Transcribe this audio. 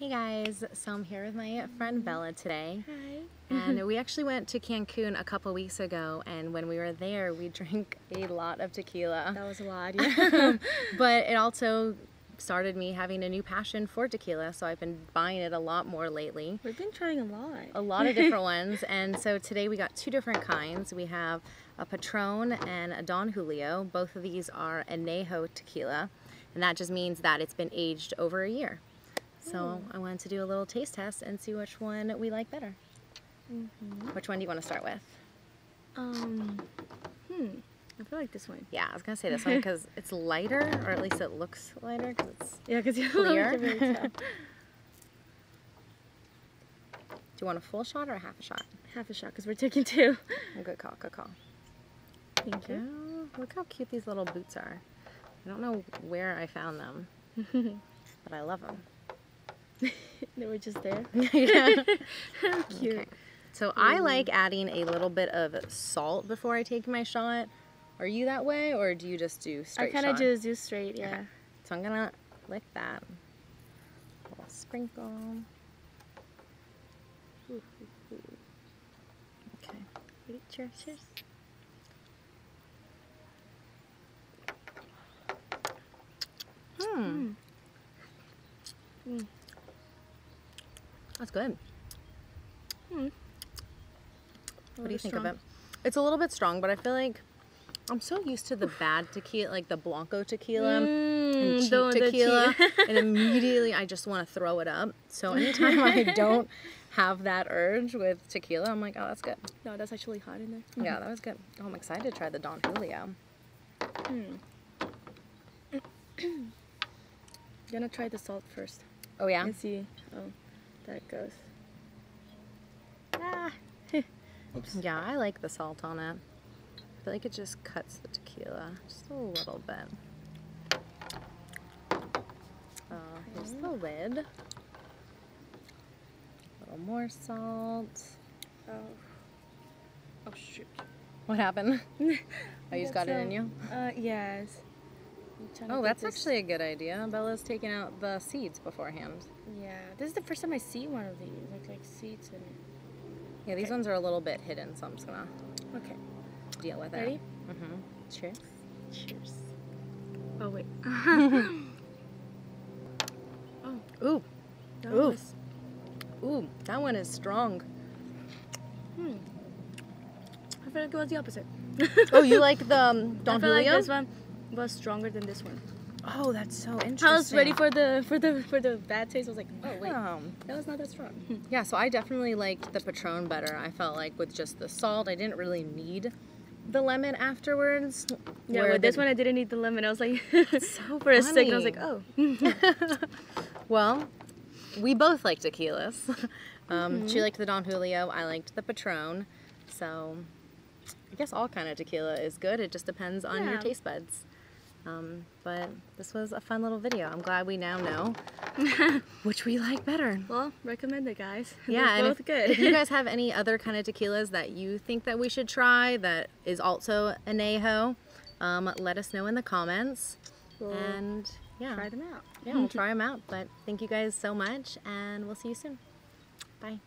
Hey guys, so I'm here with my friend Bella today. Hi. And we actually went to Cancun a couple weeks ago, and when we were there, we drank a lot of tequila. That was a lot, yeah. But it also started me having a new passion for tequila, so I've been buying it a lot more lately. We've been trying a lot of different ones, and so today we got two different kinds. We have a Patron and a Don Julio. Both of these are añejo tequila, and that just means that it's been aged over a year. So I wanted to do a little taste test and see which one we like better. Mm-hmm. Which one do you want to start with? I feel like this one. Yeah, I was gonna say this one because it's lighter, or at least it looks lighter because it's clear. Really do you want a full shot or a half a shot? Half a shot, because we're taking two. Good call. Good call. Thank you. Look how cute these little boots are. I don't know where I found them, but I love them. They were just there. Yeah. Cute. Okay. So I like adding a little bit of salt before I take my shot. Are you that way, or do you just do straight? I kind of just do straight, yeah. Okay. So I'm gonna lick that. A little sprinkle. Okay. Cheers. Cheers. That's good. What do you think of it? It's a little bit strong, but I feel like I'm so used to the bad tequila, like the Blanco tequila and cheap tequila, and immediately I just want to throw it up. So anytime I don't have that urge with tequila, I'm like, oh, that's good. No, that's actually hot in there. Mm-hmm. Yeah, that was good. Oh, I'm excited to try the Don Julio. I'm gonna try the salt first. Oh, yeah? And see how that goes. Ah. Oops. Yeah, I like the salt on it. I feel like it just cuts the tequila just a little bit. Here's the lid. A little more salt. Oh, shoot. What happened? Oh, you just got it in you? Yes. Oh, that's actually a good idea. Bella's taking out the seeds beforehand. Yeah, this is the first time I see one of these. There's like seeds in it. Yeah, these ones are a little bit hidden, so I'm just gonna deal with it. Ready? Mm-hmm. Cheers. Cheers. Oh wait. Ooh. That Ooh, that one is strong. I feel like it was the opposite. Oh, you like the Don Julio? I feel like this one was stronger than this one. Oh, that's so interesting. I was ready for the bad taste. I was like, oh wait, that was not that strong. Yeah, so I definitely liked the Patron better. I felt like with just the salt, I didn't really need the lemon afterwards. Yeah, with this one, I didn't need the lemon. I was like, so for a second, I was like, oh. Well, we both like tequilas. She liked the Don Julio. I liked the Patron. So I guess all kind of tequila is good. It just depends on your taste buds. But this was a fun little video. I'm glad we now know which we like better. Well, recommend it, guys. Yeah, they're both good. If you guys have any other kind of tequilas that you think that we should try that is also añejo, let us know in the comments. We'll try them out. Yeah, we'll try them out. But thank you guys so much, and we'll see you soon. Bye.